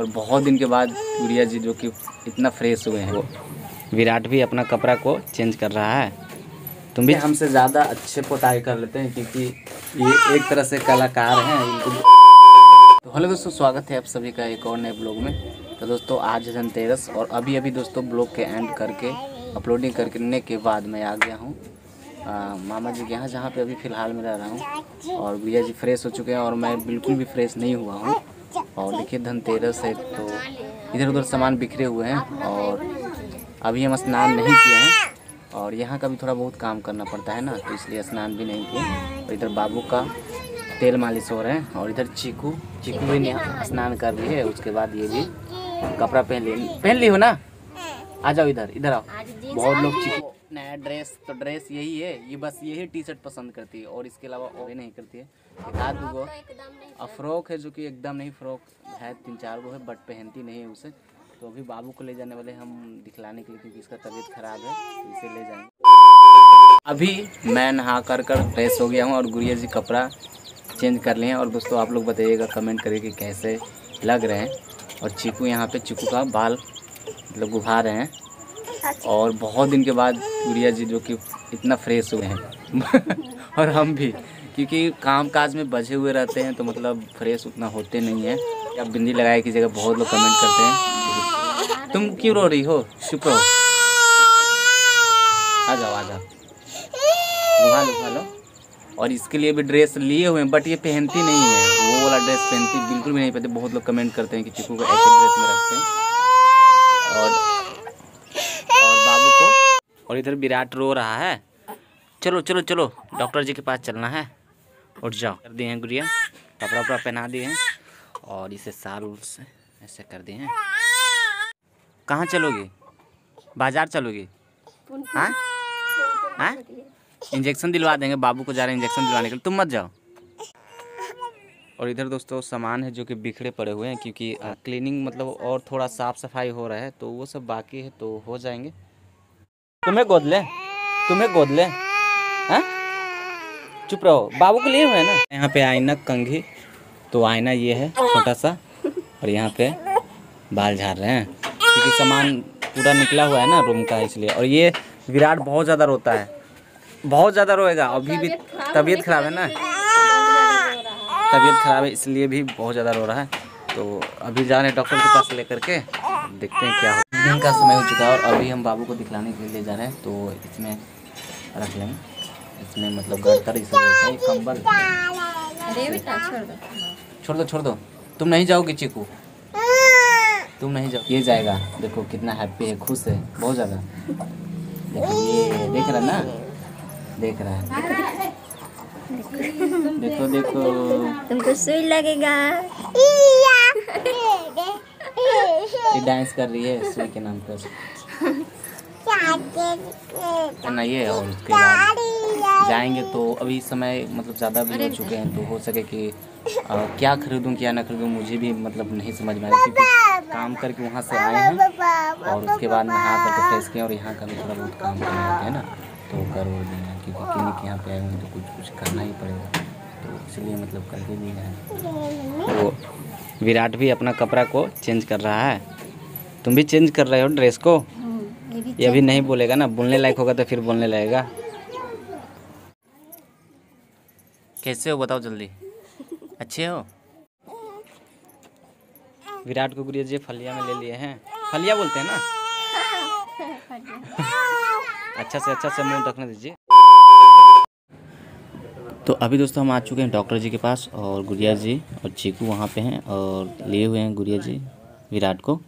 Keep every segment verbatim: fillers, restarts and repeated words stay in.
और बहुत दिन के बाद गुड़िया जी जो कि इतना फ्रेश हुए हैं। विराट भी अपना कपड़ा को चेंज कर रहा है। तुम भी हमसे ज़्यादा अच्छे पोताई कर लेते हैं क्योंकि ये एक तरह से कलाकार हैं। तो हेलो दोस्तों, स्वागत है आप सभी का एक और नए ब्लॉग में। तो दोस्तों आज धनतेरस और अभी अभी दोस्तों ब्लॉग के एंड करके अपलोडिंग करने के बाद मैं आ गया हूँ आ, मामा जी के यहाँ, जहाँ पे अभी फ़िलहाल मैं रह रहा हूँ। और गुड़िया जी फ्रेश हो चुके हैं और मैं बिल्कुल भी फ्रेश नहीं हुआ हूँ। और देखिए धनतेरस है तो इधर उधर सामान बिखरे हुए हैं और अभी हम स्नान नहीं किए हैं और यहाँ का भी थोड़ा बहुत काम करना पड़ता है ना, तो इसलिए स्नान भी नहीं किए। और इधर बाबू का तेल मालिश हो रहे हैं और इधर चीकू चीकू भी नहीं स्नान कर रही है। उसके बाद ये भी कपड़ा पहन ली पहन ली हो ना। आ जाओ इधर इधर आओ। बहुत लोग चीकू नया ड्रेस, तो ड्रेस यही है, ये बस यही टी शर्ट पसंद करती है और इसके अलावा और नहीं करती है। एक दो अफ्रोक है जो कि एकदम नहीं, फ्रॉक है तीन चार गो है बट पहनती नहीं है उसे। तो अभी बाबू को ले जाने वाले हम दिखलाने के लिए क्योंकि इसका तबीयत ख़राब है, तो इसे ले जाएंगे। अभी मैं नहा कर कर फ्रेश हो गया हूँ और गुड़िया जी कपड़ा चेंज कर लिए हैं। और दोस्तों आप लोग बताइएगा कमेंट करिए कि कैसे लग रहे हैं। और चीकू यहाँ पे चीकू का बाल मतलब गुभा रहे हैं और बहुत दिन के बाद गुड़िया जी जो कि इतना फ्रेश हुए हैं और हम भी क्योंकि काम काज में बझे हुए रहते हैं तो मतलब फ्रेश उतना होते नहीं हैं। अब बिंदी लगाए की जगह बहुत लोग कमेंट करते हैं तुम क्यों रो रही हो, चुप रहो। आ जाओ आ जाओ, घुमा लो घुमा लो। और इसके लिए भी ड्रेस लिए हुए हैं बट ये पहनती नहीं है, वो वाला ड्रेस पहनती बिल्कुल भी नहीं पहनती। बहुत लोग कमेंट करते हैं कि चीकू को ऐसे ड्रेस में रखते हैं। और और बाबू को, और इधर विराट रो रहा है। चलो चलो चलो डॉक्टर जी के पास चलना है। उठ जाओ। कर दिए हैं गुड़िया, कपड़ा वपड़ा पहना दिए हैं और इसे साल उल से ऐसे कर दिए हैं। कहाँ चलोगे, बाजार चलोगे? हाँ हाँ, इंजेक्शन दिलवा देंगे बाबू को। जा रहे हैं इंजेक्शन दिलवाने के लिए, तुम मत जाओ। और इधर दोस्तों सामान है जो कि बिखरे पड़े हुए हैं क्योंकि क्लीनिंग मतलब और थोड़ा साफ सफाई हो रहा है तो वो सब बाकी है, तो हो जाएंगे। तुम्हें गोद ले, तुम्हें गोद ले, हाँ चुप रहो। बाबू के लिए हुए ना। यहाँ पे आईना कंघी, तो आईना ये है छोटा सा और यहाँ पे बाल झाड़ रहे हैं क्योंकि सामान पूरा निकला हुआ है ना रूम का, इसलिए। और ये विराट बहुत ज़्यादा रोता है, बहुत ज़्यादा रोएगा। अभी भी तबीयत खराब है ना, तबीयत खराब है इसलिए भी बहुत ज़्यादा रो रहा है। तो अभी जा रहे हैं डॉक्टर के पास लेकर के, देखते हैं क्या हो। दिन का समय हो चुका है और अभी हम बाबू को दिखलाने के लिए ले जा रहे हैं। तो इसमें रख लेंगे, इसमें मतलब गड़तर इसे बोलते हैं, कंबल। छोड़ दो छोड़ दो, तुम नहीं जाओगे चीकू, तुम नहीं जाओ। ये जाएगा, देखो कितना हैप्पी है, खुश है बहुत ज़्यादा। देखो ये देख रहा ना, देख रहा है। देखो देखो तुमको सुई लगेगा। ये डांस कर रही है सुई के नाम पर ना ये। और उसके बाद जाएंगे। तो अभी समय मतलब ज़्यादा भी हो चुके हैं तो हो सके कि आ, क्या खरीदूं क्या ना खरीदूं मुझे भी मतलब नहीं समझ में आ रहा क्योंकि काम करके वहाँ से आए हैं और उसके बाद नहा करके फ्रेश किए और यहाँ का भी थोड़ा बहुत काम करना होता है ना, तो कर वो देना क्योंकि क्लिनिक यहाँ पे आए हुए तो कुछ कुछ करना ही पड़ेगा, तो इसलिए मतलब करके भी है। तो विराट भी अपना कपड़ा को चेंज कर रहा है। तुम भी चेंज कर रहे हो ड्रेस को? ये अभी नहीं बोलेगा ना, बोलने लायक होगा तो फिर बोलने लगेगा। कैसे हो बताओ जल्दी, अच्छे हो? विराट को गुड़िया जी फलिया में ले लिए हैं। फलिया बोलते हैं ना। अच्छा से अच्छा से मुंह रखने दीजिए। तो अभी दोस्तों हम आ चुके हैं डॉक्टर जी के पास और गुड़िया जी और चीकू वहाँ पे हैं और लिए हुए हैं गुड़िया जी विराट को।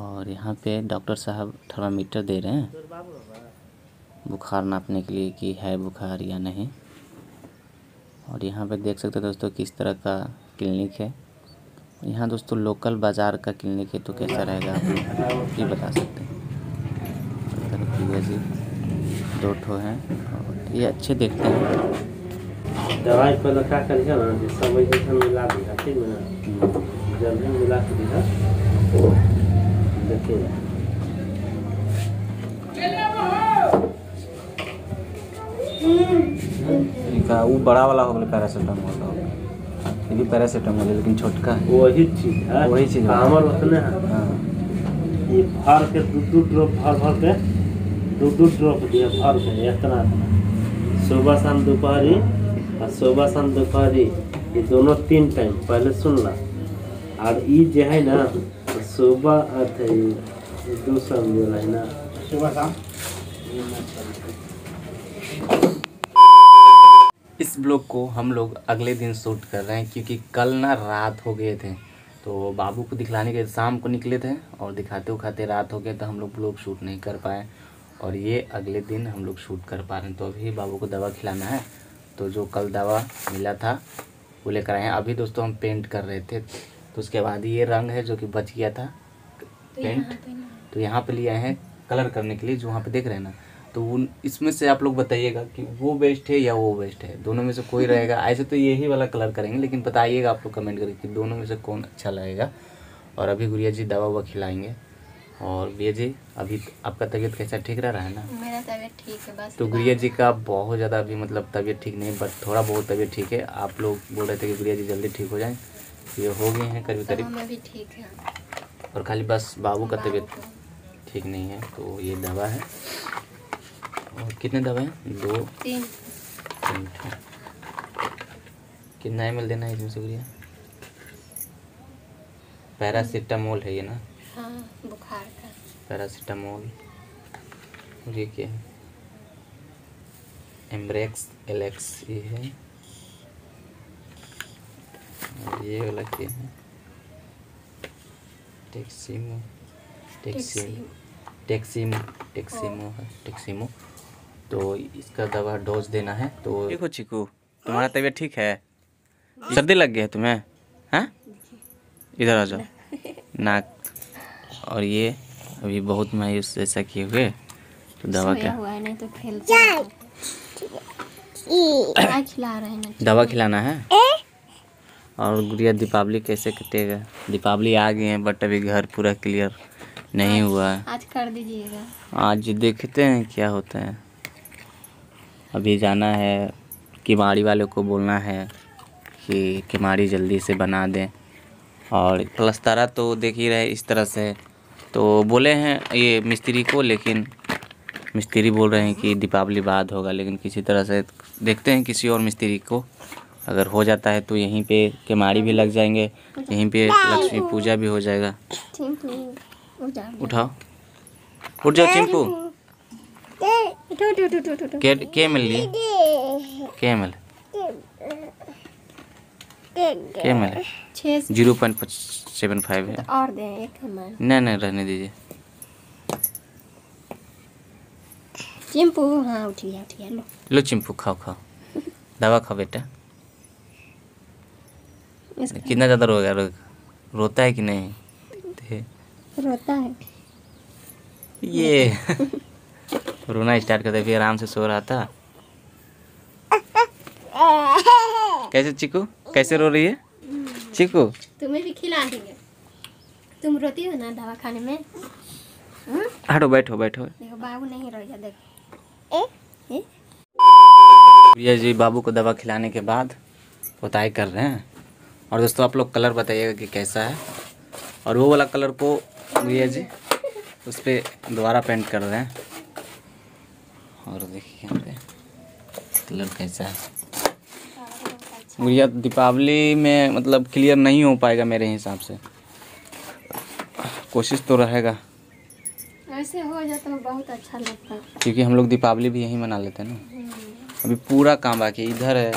और यहाँ पे डॉक्टर साहब थर्मामीटर दे रहे हैं बुखार नापने के लिए कि है बुखार या नहीं। और यहाँ पे देख सकते हैं दोस्तों किस तरह का क्लिनिक है। यहाँ दोस्तों लोकल बाज़ार का क्लिनिक है तो कैसा रहेगा आप ये बता सकते हैं। जी दो ठो हैं और ये अच्छे देखते हैं। दवाई पर लगा कर दिया ना, सब वैसे मिला दिया, ठीक है ना, जल्दी मिला के दिया। देखिए वो बड़ा वाला हो गया पैरासिटामोल का, ये भी पैरासीटामोल है लेकिन छोटका है, वही चीज है, वही चीज आमर उतने है। ये भर के दो दो ड्रॉप भर भर के दो दो ड्रॉप दिया भर के इतना सुबह शाम दोपहरी और सुबह शाम दोपहरी ये दोनों तीन टाइम पहले सुन ला। और ये जो है ना सुबह अथे दो शाम जो है ना सुबह शाम। इस ब्लॉग को हम लोग अगले दिन शूट कर रहे हैं क्योंकि कल ना रात हो गए थे तो बाबू को दिखलाने के शाम को निकले थे और दिखाते उखाते रात हो गए तो हम लोग ब्लॉग शूट नहीं कर पाए और ये अगले दिन हम लोग शूट कर पा रहे हैं। तो अभी बाबू को दवा खिलाना है तो जो कल दवा मिला था वो लेकर आए हैं। अभी दोस्तों हम पेंट कर रहे थे तो उसके बाद ये रंग है जो कि बच गया था पेंट तो यहाँ पर ले आए हैं कलर करने के लिए। जो वहाँ पर देख रहे हैं ना तो इसमें से आप लोग बताइएगा कि वो बेस्ट है या वो बेस्ट है, दोनों में से कोई रहेगा। ऐसे तो यही वाला कलर करेंगे लेकिन बताइएगा आप लोग कमेंट करके कि दोनों में से कौन अच्छा लगेगा। और अभी गुड़िया जी दवा ववा खिलाएंगे। और गुड़िया जी अभी आपका तबीयत कैसा, ठीक रह रहा है ना? मेरा तबीयत ठीक है बस। तो गुड़िया जी का बहुत ज़्यादा अभी मतलब तबीयत ठीक नहीं बट थोड़ा बहुत तबीयत ठीक है। आप लोग बोल रहे थे कि गुड़िया जी जल्दी ठीक हो जाएँ, ये हो गए हैं करीब करीब ठीक है और खाली बस बाबू का तबीयत ठीक नहीं है। तो ये दवा है और कितने दवा हैं? दो तीन, तीन कितना एम एल देना है इसमें से गुड़िया? पैरासीटामोल है ये ना? हाँ बुखार का पैरासीटामोल। और ये क्या है? एम्ब्रेक्स एलेक्स ये है। और ये वाला क्या है? टेक्सीमो टेक्सीमो टेक्सीमो टेक्सीमो है टेक्सीमो। तो इसका दवा डोज देना है। तो देखो चिकू तुम्हारा तबीयत ठीक है, सर्दी लग गया है तुम्हें? हाँ इधर आ जाओ नाक। और ये अभी बहुत मायूस ऐसा किए हुए तो दवा क्या हुआ नहीं तो खिला रहे हैं, दवा खिलाना है। और गुड़िया दीपावली कैसे कटेगा? दीपावली आ गई है बट अभी घर पूरा क्लियर नहीं हुआ है, आज कर दीजिएगा। आज देखते हैं क्या होता है। अभी जाना है किमाड़ी वाले को बोलना है कि किमाड़ी जल्दी से बना दें और प्लस्तरा तो देख ही रहे इस तरह से। तो बोले हैं ये मिस्त्री को लेकिन मिस्त्री बोल रहे हैं कि दीपावली बाद होगा लेकिन किसी तरह से देखते हैं किसी और मिस्त्री को, अगर हो जाता है तो यहीं पे किमाड़ी भी लग जाएंगे, यहीं पे लक्ष्मी पूजा भी हो जाएगा। उठाओ उठ जाओ चिंपू। के मिल लिए के मिल के मिल जीरो पॉइंट सेवन फाइव है और दें एक हमारे। नहीं नहीं रहने दीजिए चिंपू। हाँ उठिए उठिए लो लो चिंपू खाओ खाओ दवा खाओ बेटा। कितना ज़्यादा रोएगा? रो रोता है कि नहीं? रोता है ये रोना स्टार्ट करता है। फिर आराम से सो रहा था। कैसे चिकू कैसे रो रही है? चिकू तुम्हें भी खिला देंगे, तुम रोती हो ना दवा खाने में। हटो बैठो बैठो देखो बाबू नहीं रोएगा देखो। गुड़िया जी बाबू को दवा खिलाने के बाद पोताई कर रहे हैं। और दोस्तों आप लोग कलर बताइएगा कि कैसा है। और वो वाला कलर को गुड़िया जी उस पर दोबारा पेंट कर रहे हैं। और देखिए यहाँ पे कलर कैसा है। गुड़िया दीपावली में मतलब क्लियर नहीं हो पाएगा मेरे हिसाब से, कोशिश तो रहेगा। ऐसे हो जाता है बहुत अच्छा लगता है क्योंकि हम लोग दीपावली भी यहीं मना लेते हैं ना। अभी पूरा काम बाकी इधर है,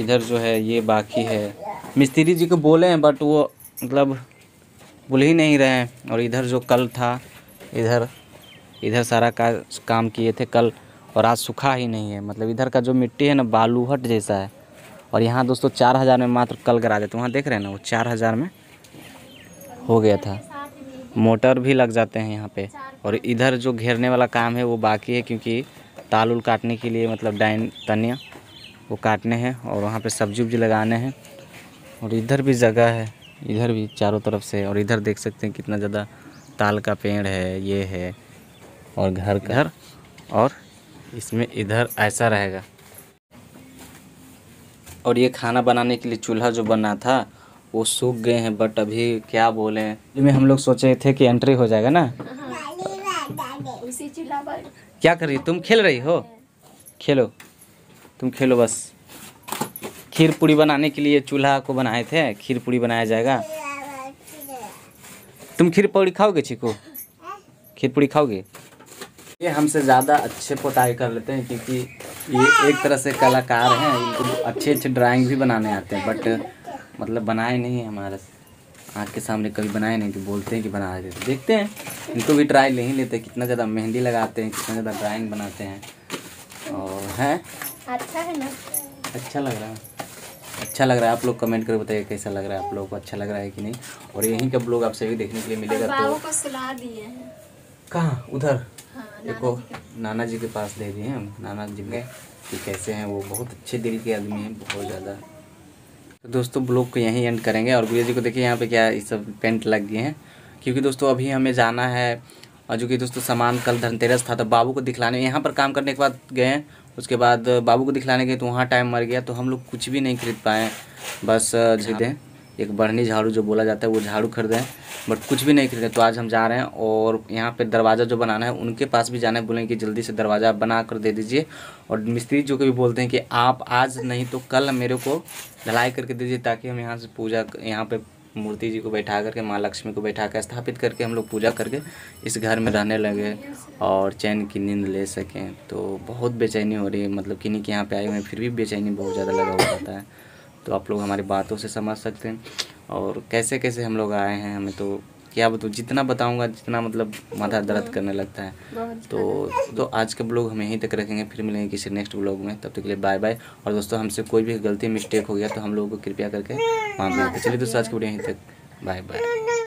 इधर जो है ये बाकी है। मिस्त्री जी को बोले हैं बट वो मतलब बोल ही नहीं रहे हैं। और इधर जो कल था इधर इधर सारा का काम किए थे कल और आज सूखा ही नहीं है। मतलब इधर का जो मिट्टी है ना बालूहट जैसा है। और यहाँ दोस्तों चार हज़ार में मात्र कल करा देते, वहाँ देख रहे हैं ना वो चार हज़ार में हो गया था। मोटर भी लग जाते हैं यहाँ पे। और इधर जो घेरने वाला काम है वो बाकी है क्योंकि ताल उल काटने के लिए मतलब डाइन तनिया वो काटने हैं और वहाँ पर सब्जी उब्जी लगाने हैं। और इधर भी जगह है, इधर भी चारों तरफ से। और इधर देख सकते हैं कितना ज़्यादा ताल का पेड़ है, ये है और घर घर। और इसमें इधर ऐसा रहेगा और ये खाना बनाने के लिए चूल्हा जो बना था वो सूख गए हैं, बट अभी क्या बोले में हम लोग सोचे थे कि एंट्री हो जाएगा ना उसी चूल्हा पर। क्या कर रही तुम, खेल रही हो? खेलो तुम, खेलो बस। खीर पूरी बनाने के लिए चूल्हा को बनाए थे, खीर पूरी बनाया जाएगा। तुम खीर पूरी खाओगे चिकू? खीर पूरी खाओगे? ये हमसे ज़्यादा अच्छे पोटाई कर लेते हैं क्योंकि ये एक तरह से कलाकार हैं, इनको अच्छे अच्छे ड्राइंग भी बनाने आते हैं, बट मतलब बनाए नहीं हमारे आँख के सामने कभी बनाए नहीं, कि बोलते हैं कि बना देते। देखते हैं इनको भी ट्राई नहीं लेते, कितना ज़्यादा मेहंदी लगाते हैं, कितना ज़्यादा ड्राइंग बनाते हैं। और हैं अच्छा है ना, अच्छा लग रहा है, अच्छा लग रहा है। आप लोग कमेंट करके बताइए कैसा लग रहा है, आप लोगों को अच्छा लग रहा है कि नहीं। और यहीं का ब्लॉग आपसे भी देखने के लिए मिलेगा। तो सुला दिए हैं कहाँ उधर, देखो नाना जी के पास दे दिए हम, नाना जी गए कि कैसे हैं, वो बहुत अच्छे दिल के आदमी हैं, बहुत ज़्यादा। तो दोस्तों ब्लॉग को यहीं एंड करेंगे। और गुड़िया जी को देखिए यहाँ पे क्या ये सब पेंट लग गए हैं, क्योंकि दोस्तों अभी हमें जाना है। और जो कि दोस्तों सामान कल धनतेरस था तो बाबू को दिखलाने यहाँ पर काम करने के बाद गए, उसके बाद बाबू को दिखलाने गए तो वहाँ टाइम मर गया, तो हम लोग कुछ भी नहीं खरीद पाए। बस खरीदें एक बढ़नी झाड़ू जो बोला जाता है वो झाड़ू खरीदें, बट कुछ भी नहीं खरीदें। तो आज हम जा रहे हैं और यहाँ पे दरवाज़ा जो बनाना है उनके पास भी जाना है, बोलेंगे कि जल्दी से दरवाज़ा बना कर दे दीजिए। और मिस्त्री जो कभी बोलते हैं कि आप आज नहीं तो कल मेरे को ढलाई करके दीजिए, ताकि हम यहाँ से पूजा, यहाँ पे मूर्ति जी को बैठा करके, माँ लक्ष्मी को बैठा कर स्थापित करके हम लोग पूजा करके इस घर में रहने लगे और चैन की नींद ले सकें। तो बहुत बेचैनी हो रही है, मतलब किन्हीं के यहाँ पे आए हुए हैं फिर भी बेचैनी बहुत ज़्यादा लगा हुआ रहता है। तो आप लोग हमारी बातों से समझ सकते हैं और कैसे कैसे हम लोग आए हैं, हमें तो क्या बताऊँ, जितना बताऊंगा जितना मतलब माथा दर्द करने लगता है। तो तो आज के ब्लॉग हम यहीं तक रखेंगे, फिर मिलेंगे किसी नेक्स्ट ब्लॉग में, तब तक के लिए बाय बाय। और दोस्तों हमसे कोई भी गलती मिस्टेक हो गया तो हम लोगों को कृपया करके माफ कर दीजिए। चलिए दोस्तों आज के वीडियो यहीं तक, बाय बाय।